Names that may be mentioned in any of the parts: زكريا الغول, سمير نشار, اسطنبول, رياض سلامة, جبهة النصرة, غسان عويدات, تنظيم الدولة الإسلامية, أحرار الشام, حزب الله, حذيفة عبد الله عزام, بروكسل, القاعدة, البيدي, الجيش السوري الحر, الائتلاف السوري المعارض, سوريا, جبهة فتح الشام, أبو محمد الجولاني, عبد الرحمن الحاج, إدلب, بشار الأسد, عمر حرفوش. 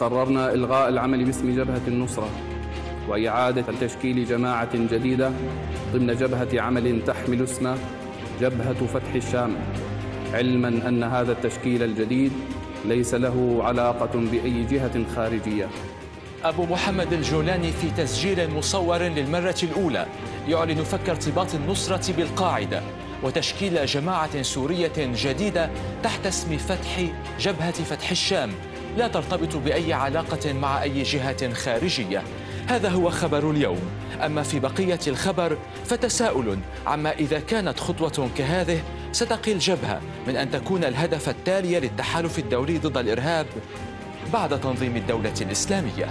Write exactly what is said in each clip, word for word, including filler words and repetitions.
قررنا إلغاء العمل باسم جبهة النصرة وإعادة تشكيل جماعة جديدة ضمن جبهة عمل تحمل اسم جبهة فتح الشام، علما أن هذا التشكيل الجديد ليس له علاقة بأي جهة خارجية. أبو محمد الجولاني في تسجيل مصور للمرة الأولى يعلن فك ارتباط النصرة بالقاعدة وتشكيل جماعة سورية جديدة تحت اسم فتح جبهة فتح الشام، لا ترتبط بأي علاقة مع أي جهة خارجية. هذا هو خبر اليوم. أما في بقية الخبر فتساؤل عما إذا كانت خطوة كهذه ستقي الجبهة من أن تكون الهدف التالي للتحالف الدولي ضد الإرهاب بعد تنظيم الدولة الإسلامية.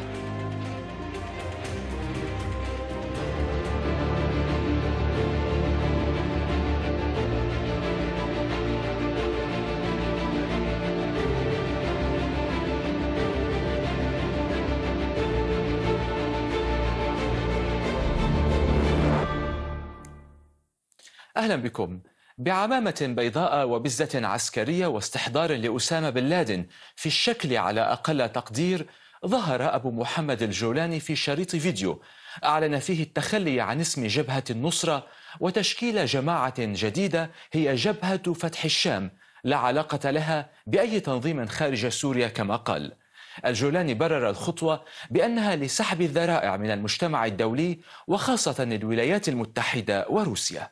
أهلا بكم. بعمامة بيضاء وبزة عسكرية واستحضار لأسامة بن لادن في الشكل على أقل تقدير، ظهر أبو محمد الجولاني في شريط فيديو أعلن فيه التخلي عن اسم جبهة النصرة وتشكيل جماعة جديدة هي جبهة فتح الشام، لا علاقة لها بأي تنظيم خارج سوريا كما قال. الجولاني برر الخطوة بأنها لسحب الذرائع من المجتمع الدولي وخاصة الولايات المتحدة وروسيا.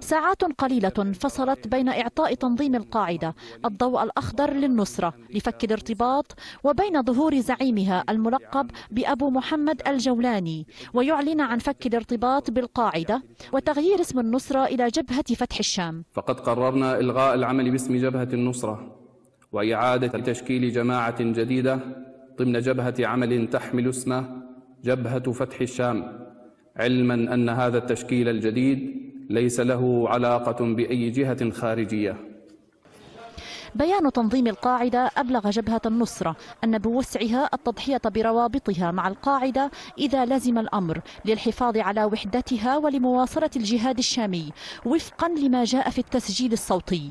ساعات قليلة فصلت بين إعطاء تنظيم القاعدة الضوء الأخضر للنصرة لفك الارتباط وبين ظهور زعيمها الملقب بأبو محمد الجولاني ويعلن عن فك الارتباط بالقاعدة وتغيير اسم النصرة إلى جبهة فتح الشام. فقد قررنا إلغاء العمل باسم جبهة النصرة وإعادة تشكيل جماعة جديدة ضمن جبهة عمل تحمل اسم جبهة فتح الشام، علما أن هذا التشكيل الجديد ليس له علاقة بأي جهة خارجية. بيان تنظيم القاعدة أبلغ جبهة النصرة أن بوسعها التضحية بروابطها مع القاعدة إذا لزم الأمر للحفاظ على وحدتها ولمواصلة الجهاد الشامي وفقا لما جاء في التسجيل الصوتي.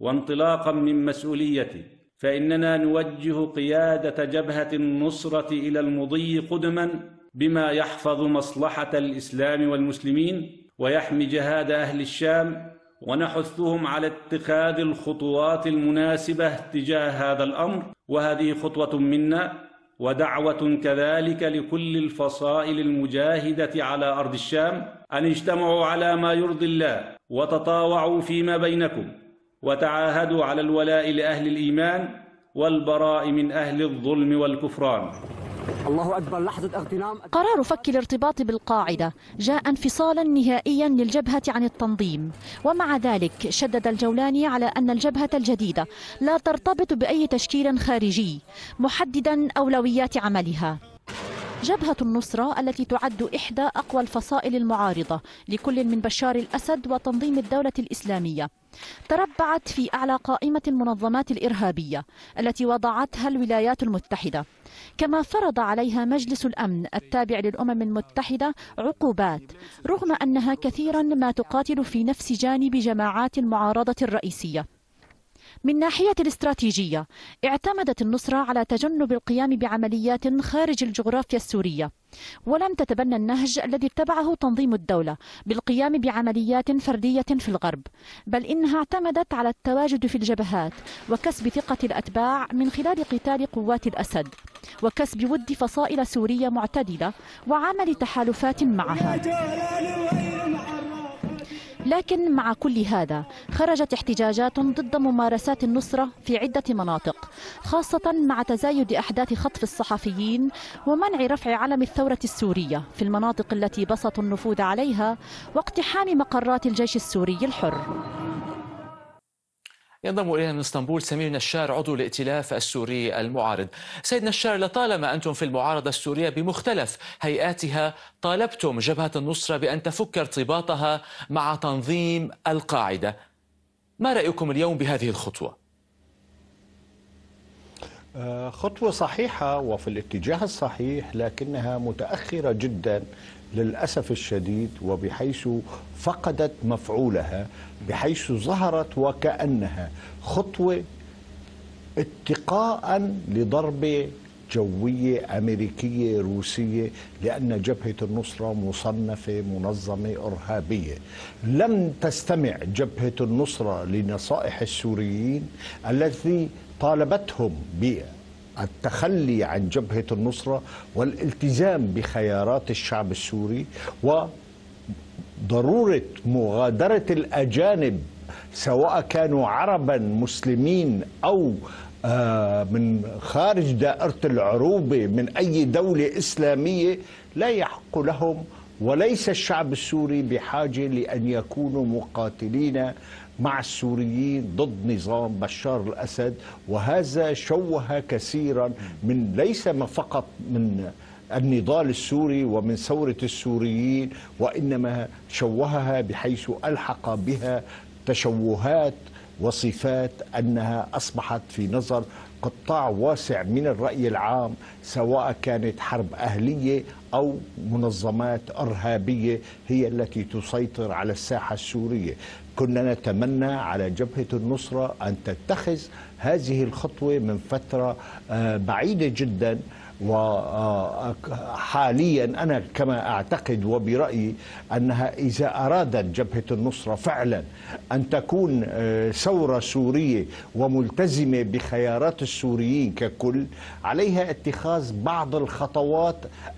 وانطلاقا من مسؤوليتي فإننا نوجه قيادة جبهة النصرة إلى المضي قدما بما يحفظ مصلحة الإسلام والمسلمين ويحمي جهاد أهل الشام، ونحثهم على اتخاذ الخطوات المناسبة تجاه هذا الأمر، وهذه خطوة منا ودعوة كذلك لكل الفصائل المجاهدة على أرض الشام أن اجتمعوا على ما يرضي الله وتطاوعوا فيما بينكم وتعاهدوا على الولاء لأهل الإيمان والبراء من أهل الظلم والكفران. الله أكبر. لحظة اغتنام. قرار فك الارتباط بالقاعدة جاء انفصالا نهائيا للجبهة عن التنظيم، ومع ذلك شدد الجولاني على أن الجبهة الجديدة لا ترتبط بأي تشكيل خارجي، محددا أولويات عملها. جبهة النصرة التي تعد إحدى أقوى الفصائل المعارضة لكل من بشار الأسد وتنظيم الدولة الإسلامية تربعت في أعلى قائمة المنظمات الإرهابية التي وضعتها الولايات المتحدة، كما فرض عليها مجلس الأمن التابع للأمم المتحدة عقوبات رغم أنها كثيرا ما تقاتل في نفس جانب جماعات المعارضة الرئيسية. من ناحية الاستراتيجية اعتمدت النصرة على تجنب القيام بعمليات خارج الجغرافيا السورية، ولم تتبنى النهج الذي اتبعه تنظيم الدولة بالقيام بعمليات فردية في الغرب، بل إنها اعتمدت على التواجد في الجبهات وكسب ثقة الأتباع من خلال قتال قوات الأسد وكسب ود فصائل سورية معتدلة وعمل تحالفات معها. لكن مع كل هذا خرجت احتجاجات ضد ممارسات النصرة في عدة مناطق، خاصة مع تزايد أحداث خطف الصحفيين ومنع رفع علم الثورة السورية في المناطق التي بسطوا النفوذ عليها واقتحام مقرات الجيش السوري الحر. ينضم إلينا من اسطنبول سمير نشار عضو الائتلاف السوري المعارض. سيد نشار، لطالما أنتم في المعارضة السورية بمختلف هيئاتها طالبتم جبهة النصرة بأن تفك ارتباطها مع تنظيم القاعدة، ما رأيكم اليوم بهذه الخطوة؟ خطوة صحيحة وفي الاتجاه الصحيح، لكنها متأخرة جدا للأسف الشديد، وبحيث فقدت مفعولها، بحيث ظهرت وكأنها خطوة اتقاء لضربة جوية أمريكية روسية، لأن جبهة النصرة مصنفة منظمة إرهابية. لم تستمع جبهة النصرة لنصائح السوريين التي طالبتهم بالتخلي عن جبهة النصرة والالتزام بخيارات الشعب السوري وضرورة مغادرة الأجانب سواء كانوا عربا مسلمين أو من خارج دائرة العروبة من أي دولة إسلامية. لا يحق لهم وليس الشعب السوري بحاجة لأن يكونوا مقاتلين مع السوريين ضد نظام بشار الأسد، وهذا شوه كثيرا من ليس فقط من النضال السوري ومن ثورة السوريين، وإنما شوهها بحيث ألحق بها تشوهات وصفات أنها أصبحت في نظر قطاع واسع من الرأي العام سواء كانت حرب أهلية أو منظمات إرهابية هي التي تسيطر على الساحة السورية. كنا نتمنى على جبهة النصرة أن تتخذ هذه الخطوة من فترة بعيدة جدا، وحاليا أنا كما أعتقد وبرأيي أنها إذا أرادت جبهة النصرة فعلا أن تكون ثورة سورية وملتزمة بخيارات السوريين ككل، عليها اتخاذ بعض الخطوات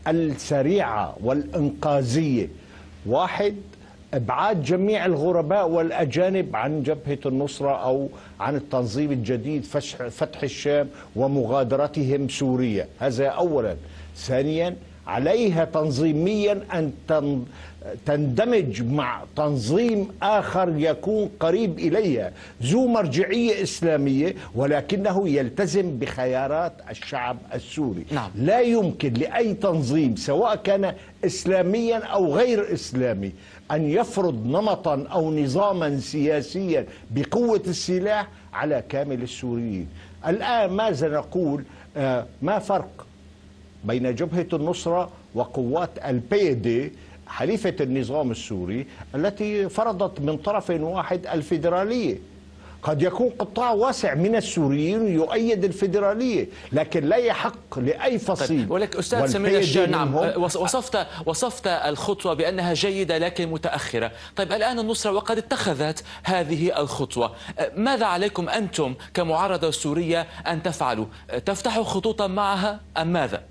السريعة والإنقاذية. واحد، إبعاد جميع الغرباء والأجانب عن جبهة النصرة أو عن التنظيم الجديد فتح الشام ومغادرتهم سوريا، هذا أولا. ثانيا، عليها تنظيميا أن تندمج مع تنظيم آخر يكون قريب إليها ذو مرجعية إسلامية ولكنه يلتزم بخيارات الشعب السوري. نعم. لا يمكن لأي تنظيم سواء كان إسلاميا أو غير إسلامي أن يفرض نمطا أو نظاما سياسيا بقوة السلاح على كامل السوريين. الآن ماذا نقول؟ آه ما فرق بين جبهة النصرة وقوات البيدي حليفة النظام السوري التي فرضت من طرف واحد الفيدرالية؟ قد يكون قطاع واسع من السوريين يؤيد الفيدرالية، لكن لا يحق لأي فصيل. طيب. ولك أستاذ سمير نشار، نعم، وصفت وصفت الخطوة بأنها جيدة لكن متأخرة. طيب الآن النصرة وقد اتخذت هذه الخطوة، ماذا عليكم أنتم كمعارضة سورية أن تفعلوا؟ تفتحوا خطوطا معها أم ماذا؟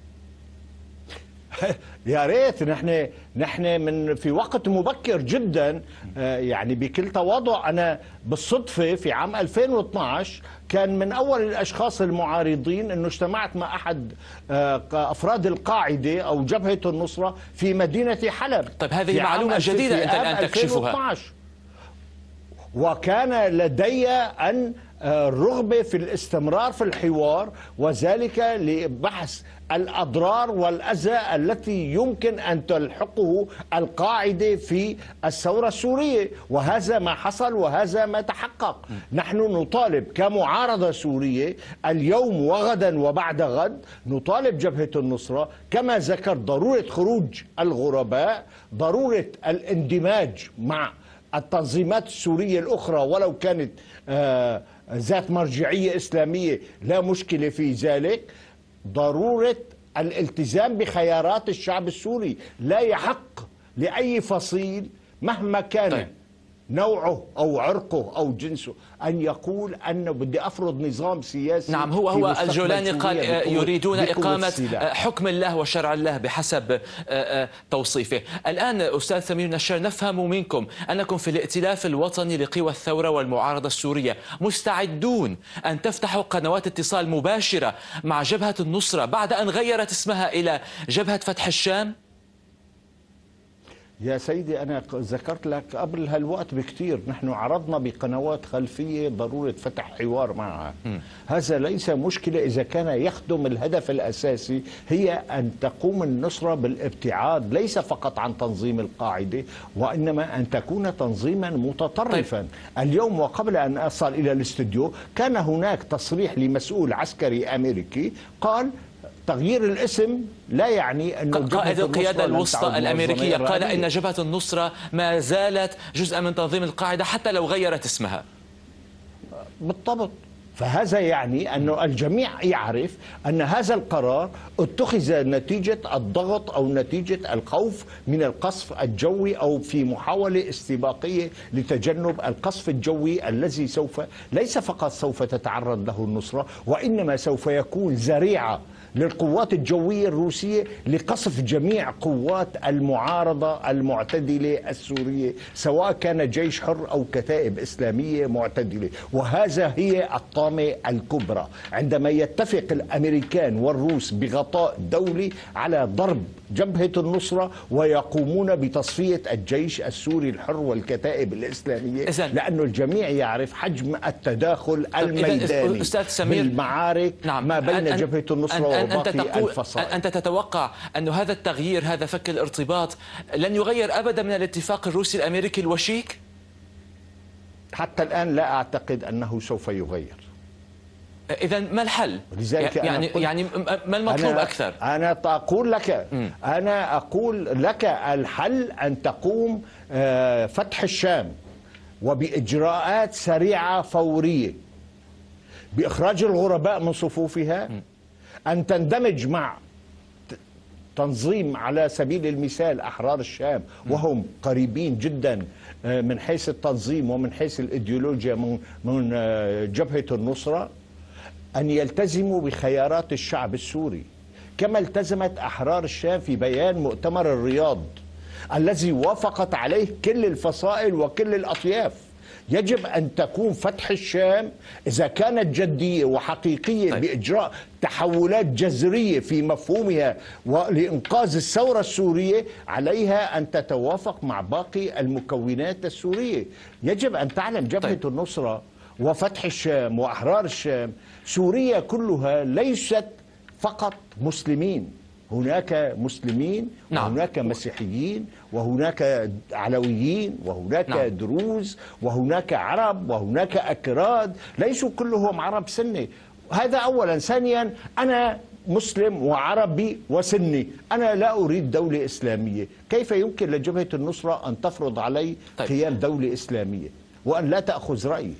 يا ريت. نحن نحن من في وقت مبكر جدا، يعني بكل تواضع انا بالصدفه في عام ألفين واثنعش كان من اول الاشخاص المعارضين انه اجتمعت مع احد افراد القاعده او جبهه النصره في مدينه حلب. طيب هذه معلومه جديده انت الان تكشفها. وكان لدي ان الرغبة في الاستمرار في الحوار وذلك لبحث الأضرار والأذى التي يمكن أن تلحقه القاعدة في الثورة السورية، وهذا ما حصل وهذا ما تحقق. نحن نطالب كمعارضة سورية اليوم وغدا وبعد غد، نطالب جبهة النصرة كما ذكر ضرورة خروج الغرباء، ضرورة الاندماج مع التنظيمات السورية الأخرى ولو كانت آه ذات مرجعية إسلامية، لا مشكلة في ذلك. ضرورة الالتزام بخيارات الشعب السوري، لا يحق لأي فصيل مهما كان. طيب. نوعه أو عرقه أو جنسه أن يقول أنه بدي أفرض نظام سياسي. نعم، هو هو الجولاني قال يريدون إقامة حكم الله وشرع الله بحسب توصيفه. الآن أستاذ سمير نشار، نفهم منكم أنكم في الائتلاف الوطني لقوى الثورة والمعارضة السورية مستعدون أن تفتحوا قنوات اتصال مباشرة مع جبهة النصرة بعد أن غيرت اسمها إلى جبهة فتح الشام؟ يا سيدي أنا ذكرت لك قبل هالوقت بكتير، نحن عرضنا بقنوات خلفية ضرورة فتح حوار معها. م. هذا ليس مشكلة إذا كان يخدم الهدف الأساسي، هي أن تقوم النصرة بالابتعاد ليس فقط عن تنظيم القاعدة وإنما أن تكون تنظيما متطرفا. طيب. اليوم وقبل أن أصل إلى الاستوديو كان هناك تصريح لمسؤول عسكري أمريكي قال تغيير الاسم لا يعني أن قائد القيادة الوسطى الأمريكية قال إن جبهة النصرة ما زالت جزءا من تنظيم القاعدة حتى لو غيرت اسمها. بالضبط. فهذا يعني أنه الجميع يعرف أن هذا القرار اتخذ نتيجة الضغط أو نتيجة الخوف من القصف الجوي أو في محاولة استباقية لتجنب القصف الجوي الذي سوف ليس فقط سوف تتعرض له النصرة وإنما سوف يكون ذريعة للقوات الجوية الروسية لقصف جميع قوات المعارضة المعتدلة السورية سواء كان جيش حر أو كتائب إسلامية معتدلة. وهذا هي الطامة الكبرى عندما يتفق الأمريكان والروس بغطاء دولي على ضرب جبهة النصرة ويقومون بتصفية الجيش السوري الحر والكتائب الإسلامية، لأنه الجميع يعرف حجم التداخل الميداني في المعارك نعم. ما بين أن جبهة النصرة أن وباقي تقول الفصائل. أنت تتوقع أن هذا التغيير، هذا فك الارتباط، لن يغير أبدا من الاتفاق الروسي الأمريكي الوشيك؟ حتى الآن لا أعتقد أنه سوف يغير. إذا ما الحل؟ يعني يعني ما المطلوب أنا أكثر؟ أنا أقول لك م. أنا أقول لك الحل أن تقوم فتح الشام وبإجراءات سريعة فورية بإخراج الغرباء من صفوفها، أن تندمج مع تنظيم على سبيل المثال أحرار الشام وهم قريبين جدا من حيث التنظيم ومن حيث الإيديولوجيا من جبهة النصرة، أن يلتزموا بخيارات الشعب السوري كما التزمت أحرار الشام في بيان مؤتمر الرياض الذي وافقت عليه كل الفصائل وكل الأطياف. يجب أن تكون فتح الشام إذا كانت جدية وحقيقية بإجراء تحولات جذرية في مفهومها ولإنقاذ الثورة السورية، عليها أن تتوافق مع باقي المكونات السورية. يجب أن تعلم جبهة طيب. النصرة وفتح الشام وأحرار الشام سوريا كلها ليست فقط مسلمين، هناك مسلمين نعم. وهناك مسيحيين وهناك علويين وهناك نعم. دروز وهناك عرب وهناك أكراد، ليسوا كلهم عرب سني. هذا أولا. ثانيا، أنا مسلم وعربي وسني، أنا لا أريد دولة إسلامية. كيف يمكن لجبهة النصرة أن تفرض علي طيب. قيام دولة إسلامية وأن لا تأخذ رأيي؟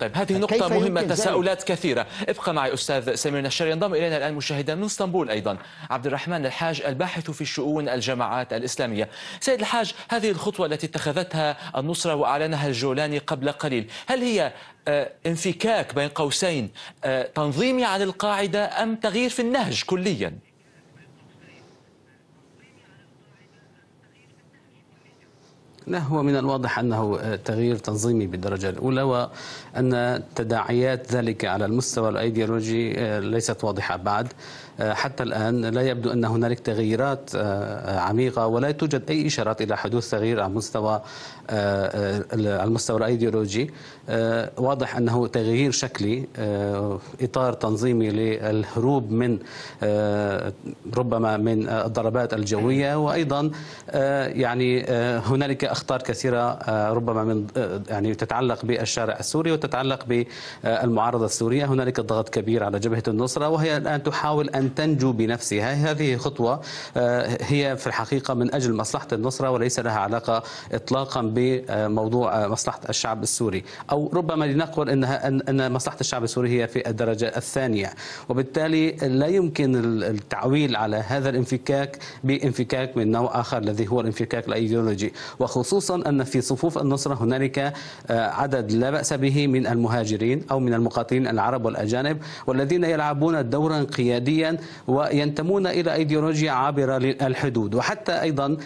طيب، هذه نقطة مهمة، تساؤلات كثيرة. ابقى معي أستاذ سمير نشار. ينضم إلينا الآن مشاهدا من اسطنبول أيضا عبد الرحمن الحاج، الباحث في شؤون الجماعات الإسلامية. سيد الحاج، هذه الخطوة التي اتخذتها النصرة وأعلنها الجولاني قبل قليل، هل هي انفكاك بين قوسين تنظيمي عن القاعدة أم تغيير في النهج كليا؟ لا، هو من الواضح أنه تغيير تنظيمي بالدرجة الأولى، وأن تداعيات ذلك على المستوى الأيديولوجي ليست واضحة بعد. حتى الآن لا يبدو أن هنالك تغييرات عميقة، ولا توجد أي إشارات إلى حدوث تغيير على المستوى على المستوى الأيديولوجي. واضح أنه تغيير شكلي، إطار تنظيمي للهروب من ربما من الضربات الجوية، وأيضا يعني هنالك أخطار كثيرة ربما من يعني تتعلق بالشارع السوري وتتعلق بالمعارضة السورية. هنالك ضغط كبير على جبهة النصرة، وهي الآن تحاول أن تنجو بنفسها. هذه خطوة هي في الحقيقة من أجل مصلحة النصرة، وليس لها علاقة إطلاقا بموضوع مصلحة الشعب السوري، أو ربما لنقول أنها أن مصلحة الشعب السوري هي في الدرجة الثانية. وبالتالي لا يمكن التعويل على هذا الانفكاك بانفكاك من نوع آخر الذي هو الانفكاك الأيديولوجي، وخصوصا أن في صفوف النصرة هنالك عدد لا بأس به من المهاجرين أو من المقاتلين العرب والأجانب، والذين يلعبون دورا قياديا وينتمون إلى أيديولوجيا عابرة للحدود. وحتى أيضا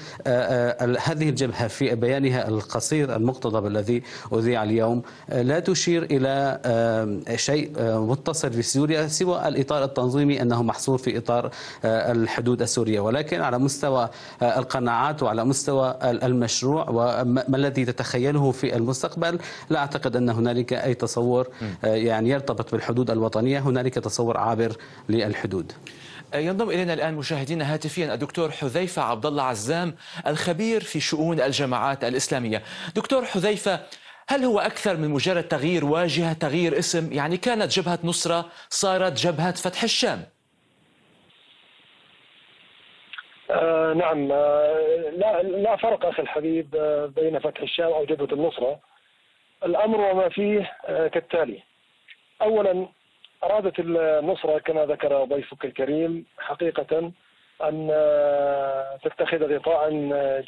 هذه الجبهة في بيانها القصير المقتضب الذي أذيع اليوم لا تشير إلى شيء متصل في سوريا سوى الإطار التنظيمي، أنه محصور في إطار الحدود السورية. ولكن على مستوى القناعات وعلى مستوى المشروع وما الذي تتخيله في المستقبل، لا أعتقد أن هنالك أي تصور يعني يرتبط بالحدود الوطنية. هنالك تصور عابر للحدود. ينضم إلينا الآن مشاهدينا هاتفيا الدكتور حذيفة عبد الله عزام، الخبير في شؤون الجماعات الإسلامية. دكتور حذيفة، هل هو أكثر من مجرد تغيير واجهة، تغيير اسم؟ يعني كانت جبهة نصرة صارت جبهة فتح الشام. آه نعم، آه لا لا فرق أخي الحبيب آه بين فتح الشام أو جبهة النصرة. الأمر وما فيه آه كالتالي: أولا أرادت النصرة كما ذكر ضيفك الكريم حقيقة أن تتخذ غطاء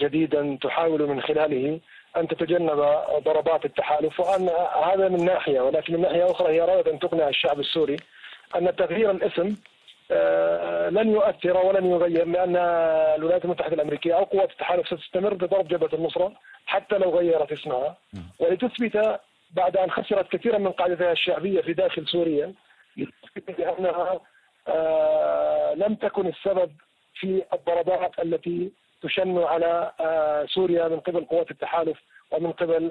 جديدا تحاول من خلاله أن تتجنب ضربات التحالف، وأن هذا من ناحية، ولكن من ناحية أخرى هي أرادت أن تقنع الشعب السوري أن تغيير الاسم لن يؤثر ولن يغير، لأن الولايات المتحدة الأمريكية أو قوات التحالف ستستمر بضرب جبهة النصرة حتى لو غيرت اسمها، ولتثبت بعد أن خسرت كثيرا من قاعدتها الشعبية في داخل سوريا لأنها لم تكن السبب في الضربات التي تشن على سوريا من قبل قوات التحالف ومن قبل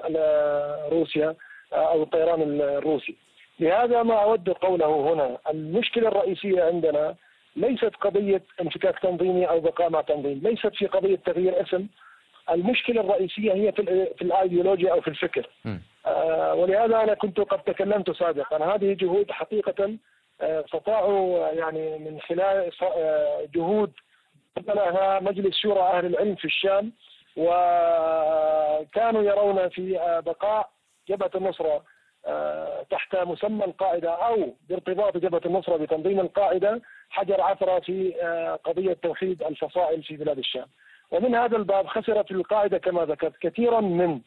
روسيا أو الطيران الروسي. لهذا ما أود قوله هنا، المشكلة الرئيسية عندنا ليست قضية انفكاك تنظيمي أو بقاء مع تنظيم، ليست في قضية تغيير اسم، المشكلة الرئيسية هي في الأيديولوجيا أو في الفكر. ولهذا أنا كنت قد تكلمت سابقا، هذه جهود حقيقة استطاعوا يعني من خلال جهود بذلها مجلس شورى أهل العلم في الشام، وكانوا يرون في بقاء جبهة النصرة تحت مسمى القاعدة أو بارتباط جبهة النصرة بتنظيم القاعدة حجر عثرة في قضية توحيد الفصائل في بلاد الشام. ومن هذا الباب خسرت القاعدة كما ذكرت كثيرا من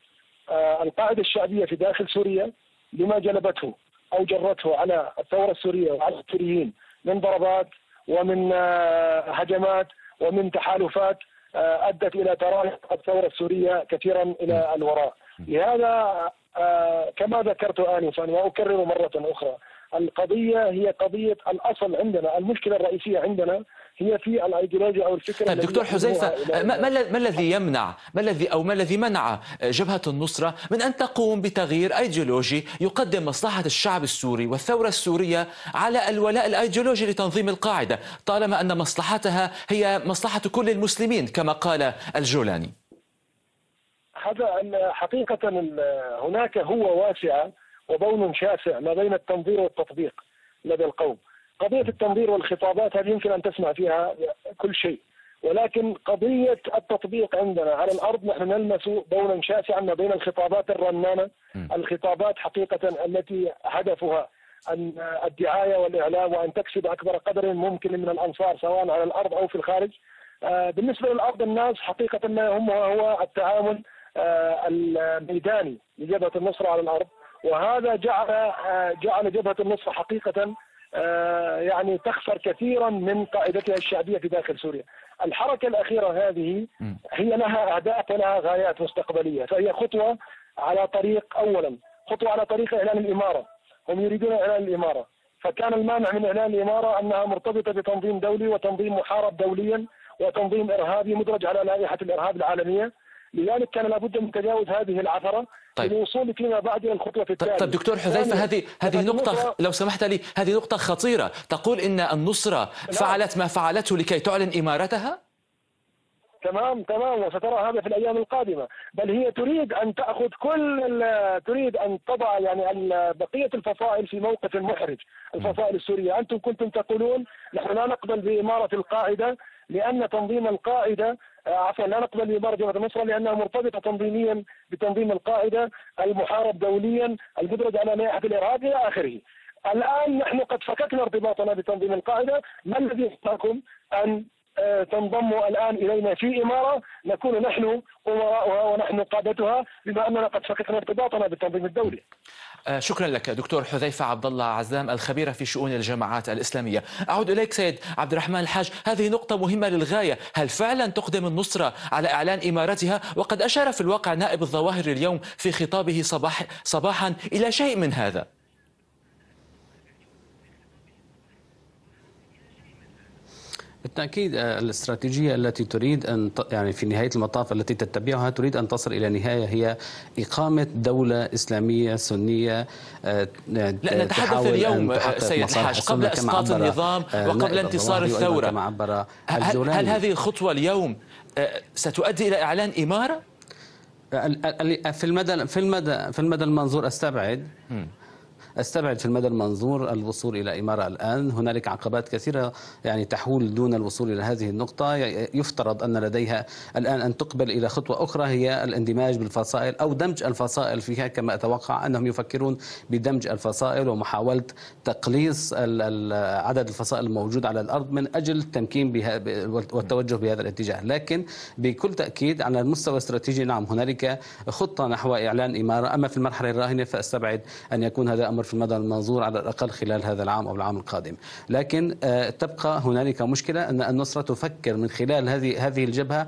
القاعدة الشعبية في داخل سوريا لما جلبته أو جرته على الثورة السورية وعلى السوريين من ضربات ومن هجمات ومن تحالفات أدت إلى تراجع الثورة السورية كثيرا إلى الوراء. لهذا كما ذكرت آنفا وأكرر مرة أخرى، القضية هي قضية الأصل عندنا، المشكلة الرئيسية عندنا هي في الأيديولوجيا أو الفكرة. طيب دكتور حذيفة، ما الذي يمنع ما الذي أو ما الذي منع جبهة النصرة من أن تقوم بتغيير أيديولوجي يقدم مصلحة الشعب السوري والثورة السورية على الولاء الأيديولوجي لتنظيم القاعدة، طالما أن مصلحتها هي مصلحة كل المسلمين كما قال الجولاني؟ هذا حقيقة هناك هو واسعة وبون شاسع ما بين التنظير والتطبيق لدى القوم. قضية التنظير والخطابات هذه يمكن أن تسمع فيها كل شيء، ولكن قضية التطبيق عندنا على الأرض نحن نلمس بونا شاسعا ما بين الخطابات الرنانة، الخطابات حقيقة التي هدفها أن الدعاية والإعلام وأن تكسب أكبر قدر ممكن من الأنصار سواء على الأرض أو في الخارج. بالنسبة للأرض الناس حقيقة ما يهمها هو التعامل الميداني لجبهة النصرة على الأرض، وهذا جعل جعل جبهة النصرة حقيقة يعني تخسر كثيرا من قاعدتها الشعبية في داخل سوريا. الحركة الأخيرة هذه هي لها أهداف ولها غايات مستقبلية، فهي خطوة على طريق، أولا خطوة على طريق إعلان الإمارة، هم يريدون إعلان الإمارة، فكان المانع من إعلان الإمارة أنها مرتبطة بتنظيم دولي وتنظيم محارب دوليا وتنظيم إرهابي مدرج على لائحة الإرهاب العالمية، لذلك كان لابد من تجاوز هذه العثرة. طيب. للوصول فيما بعد الخطوة التالية. طيب دكتور حذيفة، هذه هذه نقطة لو سمحت لي، هذه نقطة خطيرة، تقول إن النصرة فعلت ما فعلته لكي تعلن إمارتها؟ تمام تمام، وسترى هذا في الأيام القادمة، بل هي تريد أن تأخذ كل تريد أن تضع يعني بقية الفصائل في موقف محرج، الفصائل السورية. أنتم كنتم تقولون نحن لا نقبل بإمارة القاعدة لأن تنظيم القاعدة عفوا لا نقبل بإمارة جبهة النصرة لأنها مرتبطة تنظيميا بتنظيم القاعدة المحارب دوليا المدرج على لائحة الإرهاب إلى آخره. الآن نحن قد فككنا ارتباطنا بتنظيم القاعدة، ما الذي يمنعكم أن تنضموا الآن إلينا في إمارة نكون نحن أمراءها ونحن قادتها بما أننا قد فككنا ارتباطنا بالتنظيم الدولي؟ شكرا لك دكتور حذيفة عبد الله عزام الخبيرة في شؤون الجماعات الإسلامية. أعود إليك سيد عبد الرحمن الحاج، هذه نقطة مهمة للغاية، هل فعلا تقدم النصرة على إعلان إمارتها؟ وقد أشار في الواقع نائب الظواهر اليوم في خطابه صباح صباحا إلى شيء من هذا. بالتأكيد الاستراتيجية التي تريد أن يعني في نهاية المطاف التي تتبعها تريد أن تصل إلى نهاية هي إقامة دولة إسلامية سنية. لا نتحدث اليوم سيد الحاج قبل إسقاط النظام وقبل انتصار الثورة، هل, هل هذه الخطوة اليوم ستؤدي إلى إعلان إمارة؟ في المدى في المدى في المدى المنظور أستبعد. استبعد في المدى المنظور الوصول إلى إمارة الآن. هنالك عقبات كثيرة يعني تحول دون الوصول إلى هذه النقطة، يفترض أن لديها الآن أن تقبل إلى خطوة أخرى هي الاندماج بالفصائل أو دمج الفصائل فيها، كما أتوقع أنهم يفكرون بدمج الفصائل ومحاولة تقليص عدد الفصائل الموجود على الأرض من أجل التمكين بها والتوجه بهذا الاتجاه. لكن بكل تأكيد على المستوى الاستراتيجي نعم هنالك خطة نحو إعلان إمارة، أما في المرحلة الراهنة فأستبعد أن يكون هذا أمر في المدى المنظور على الأقل خلال هذا العام أو العام القادم. لكن تبقى هنالك مشكلة أن النصرة تفكر من خلال هذه هذه الجبهة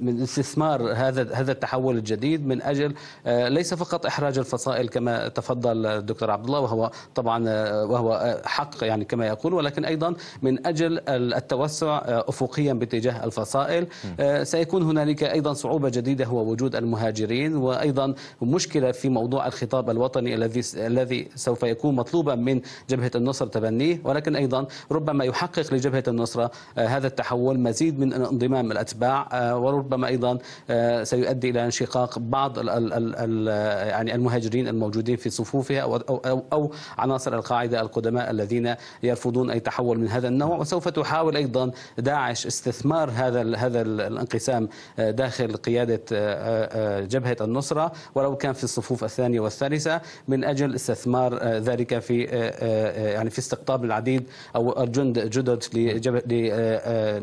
من استثمار هذا هذا التحول الجديد من أجل ليس فقط إحراج الفصائل كما تفضل الدكتور عبد الله وهو طبعا وهو حق يعني كما يقول، ولكن أيضا من أجل التوسع أفقيا باتجاه الفصائل. سيكون هنالك أيضا صعوبة جديدة هو وجود المهاجرين، وأيضا مشكلة في موضوع الخطاب الوطني الذي الذي سوف يكون مطلوبا من جبهة النصرة تبنيه، ولكن أيضا ربما يحقق لجبهة النصرة هذا التحول مزيد من انضمام الأتباع، وربما أيضا سيؤدي إلى انشقاق بعض يعني المهاجرين الموجودين في صفوفها أو أو أو عناصر القاعدة القدماء الذين يرفضون أي تحول من هذا النوع. وسوف تحاول أيضا داعش استثمار هذا هذا الانقسام داخل قيادة جبهة النصرة ولو كان في الصفوف الثانية والثالثة من أجل استثمار ذلك في يعني في استقطاب العديد أو جند جدد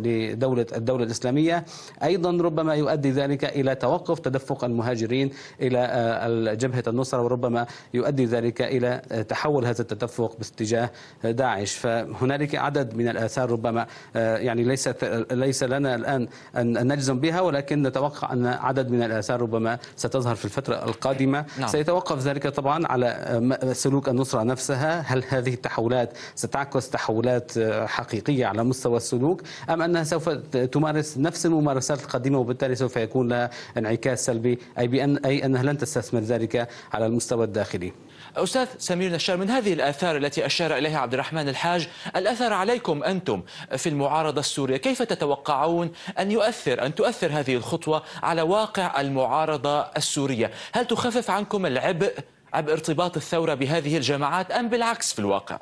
لدولة الدولة الإسلامية. أيضا ربما يؤدي ذلك إلى توقف تدفق المهاجرين إلى جبهة النصرة، وربما يؤدي ذلك إلى تحول هذا التدفق باتجاه داعش. فهنالك عدد من الآثار ربما يعني ليس ليس لنا الآن أن نجزم بها، ولكن نتوقع أن عدد من الآثار ربما ستظهر في الفترة القادمة. نعم. سيتوقف ذلك طبعا على سلوك النصرة نفسها، هل هذه التحولات ستعكس تحولات حقيقية على مستوى السلوك أم أنها سوف تمارس نفس الممارسات القديمة وبالتالي سوف يكون لها انعكاس سلبي، أي بأن أي أنها لن تستثمر ذلك على المستوى الداخلي. أستاذ سمير نشار، من هذه الآثار التي أشار إليها عبد الرحمن الحاج الأثر عليكم أنتم في المعارضة السورية، كيف تتوقعون أن يؤثر أن تؤثر هذه الخطوة على واقع المعارضة السورية؟ هل تخفف عنكم العبء عبء ارتباط الثورة بهذه الجماعات أم بالعكس في الواقع؟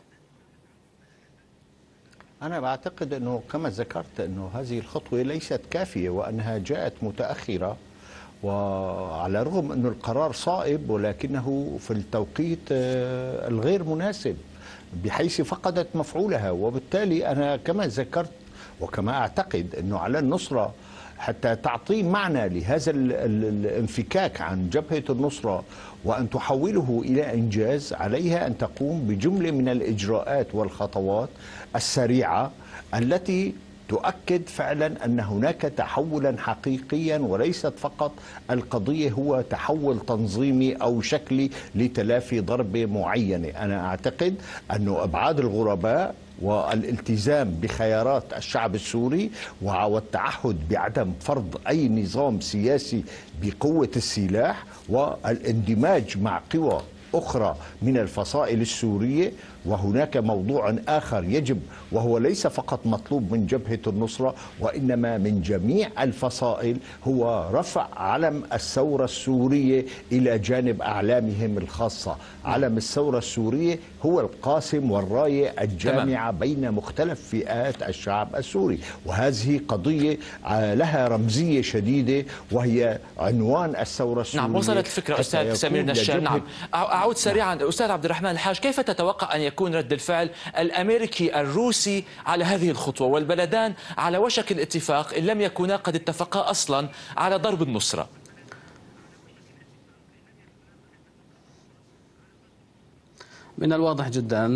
أنا بعتقد أنه كما ذكرت أنه هذه الخطوة ليست كافية وأنها جاءت متأخرة، وعلى الرغم أن القرار صائب ولكنه في التوقيت الغير مناسب بحيث فقدت مفعولها. وبالتالي أنا كما ذكرت وكما أعتقد أنه على النصرة حتى تعطي معنى لهذا الانفكاك عن جبهة النصرة وأن تحوله إلى إنجاز، عليها أن تقوم بجملة من الإجراءات والخطوات السريعة التي تؤكد فعلا أن هناك تحولا حقيقيا وليست فقط القضية هو تحول تنظيمي أو شكلي لتلافي ضربة معينة. أنا أعتقد أن أبعاد الغرباء والالتزام بخيارات الشعب السوري والتعهد بعدم فرض أي نظام سياسي بقوة السلاح والاندماج مع قوى أخرى من الفصائل السورية. وهناك موضوع آخر يجب وهو ليس فقط مطلوب من جبهة النصرة وإنما من جميع الفصائل، هو رفع علم الثورة السورية إلى جانب أعلامهم الخاصة. علم الثورة السورية هو القاسم والراية الجامعة بين مختلف فئات الشعب السوري، وهذه قضية لها رمزية شديدة وهي عنوان الثورة السورية. نعم وصلت الفكرة أستاذ سمير نشار. نعم أعود سريعا أستاذ عبد الرحمن الحاج، كيف تتوقع أن يكون رد الفعل الأمريكي الروسي على هذه الخطوة والبلدان على وشك الاتفاق إن لم يكونا قد اتفقا أصلا على ضرب النصرة؟ من الواضح جدا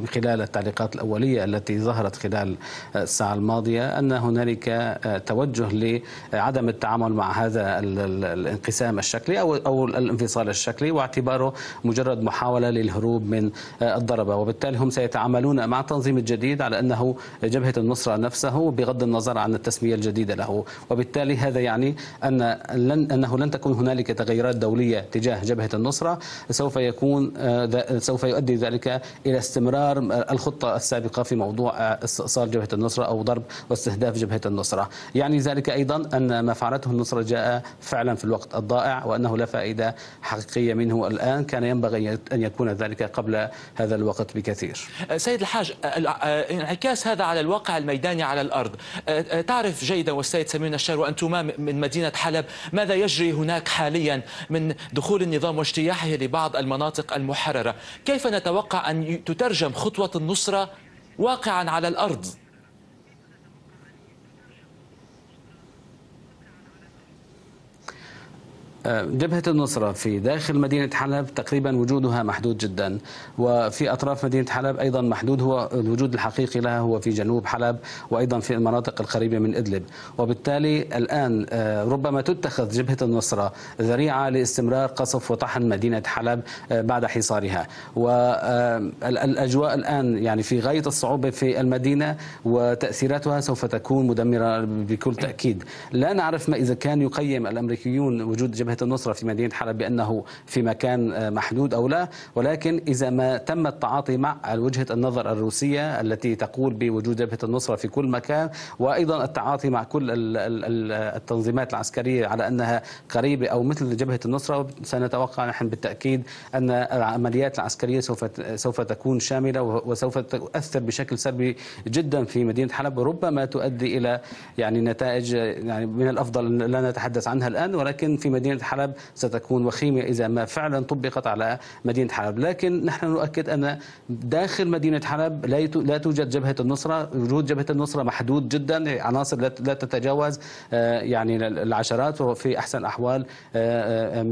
من خلال التعليقات الأولية التي ظهرت خلال الساعة الماضية أن هنالك توجه لعدم التعامل مع هذا الانقسام الشكلي أو أو الانفصال الشكلي واعتباره مجرد محاولة للهروب من الضربة، وبالتالي هم سيتعاملون مع التنظيم الجديد على أنه جبهة النصرة نفسه بغض النظر عن التسمية الجديدة له. وبالتالي هذا يعني أن لن أنه لن تكون هنالك تغيرات دولية تجاه جبهة النصرة، سوف يكون سوف سيؤدي ذلك إلى استمرار الخطة السابقة في موضوع استئصال جبهة النصرة أو ضرب واستهداف جبهة النصرة. يعني ذلك أيضا أن ما فعلته النصرة جاء فعلا في الوقت الضائع، وأنه لا فائدة حقيقية منه الآن، كان ينبغي أن يكون ذلك قبل هذا الوقت بكثير. سيد الحاج، انعكاس هذا على الواقع الميداني على الأرض، تعرف جيدا والسيد سمير نشار وأنتما من مدينة حلب ماذا يجري هناك حاليا من دخول النظام واجتياحه لبعض المناطق المحررة، كيف نتوقع أن تترجم خطوة النصرة واقعا على الأرض؟ جبهة النصرة في داخل مدينة حلب تقريبا وجودها محدود جدا، وفي أطراف مدينة حلب أيضا محدود، هو الوجود الحقيقي لها هو في جنوب حلب وأيضا في المناطق القريبة من إدلب، وبالتالي الآن ربما تتخذ جبهة النصرة ذريعة لاستمرار قصف وطحن مدينة حلب بعد حصارها، والأجواء الآن يعني في غاية الصعوبة في المدينة، وتأثيراتها سوف تكون مدمرة بكل تأكيد. لا نعرف ما إذا كان يقيم الأمريكيون وجود جبهة النصرة في مدينة حلب بأنه في مكان محدود أو لا، ولكن إذا ما تم التعاطي مع وجهة النظر الروسية التي تقول بوجود جبهة النصرة في كل مكان، وأيضا التعاطي مع كل التنظيمات العسكرية على أنها قريبة أو مثل جبهة النصرة، سنتوقع نحن بالتأكيد أن العمليات العسكرية سوف سوف تكون شاملة وسوف تؤثر بشكل سلبي جدا في مدينة حلب، وربما تؤدي إلى يعني نتائج يعني من الأفضل لا نتحدث عنها الآن، ولكن في مدينة حلب ستكون وخيمة إذا ما فعلا طبقت على مدينة حلب. لكن نحن نؤكد أن داخل مدينة حلب لا توجد جبهة النصرة، وجود جبهة النصرة محدود جدا، عناصر لا تتجاوز يعني العشرات وفي أحسن أحوال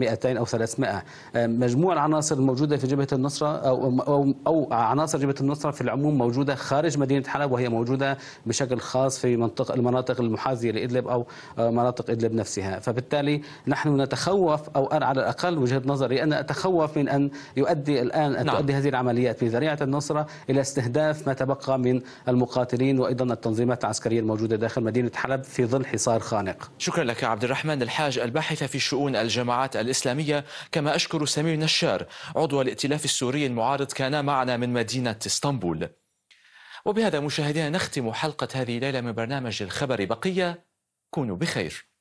مئتين أو ثلاثمائة. مجموع العناصر الموجودة في جبهة النصرة أو أو عناصر جبهة النصرة في العموم موجودة خارج مدينة حلب، وهي موجودة بشكل خاص في منطقة المناطق المحاذية لإدلب أو مناطق إدلب نفسها، فبالتالي نحن أتخوف أو أنا على الأقل وجهة نظري أن أتخوف من أن يؤدي الآن أن نعم. تؤدي هذه العمليات في ذريعة النصرة إلى استهداف ما تبقى من المقاتلين وأيضا التنظيمات العسكرية الموجودة داخل مدينة حلب في ظل حصار خانق. شكرا لك عبد الرحمن الحاج، الباحثة في شؤون الجماعات الإسلامية، كما أشكر سمير نشار عضو الائتلاف السوري المعارض، كان معنا من مدينة اسطنبول. وبهذا مشاهدينا نختم حلقة هذه الليلة من برنامج الخبر بقية، كونوا بخير.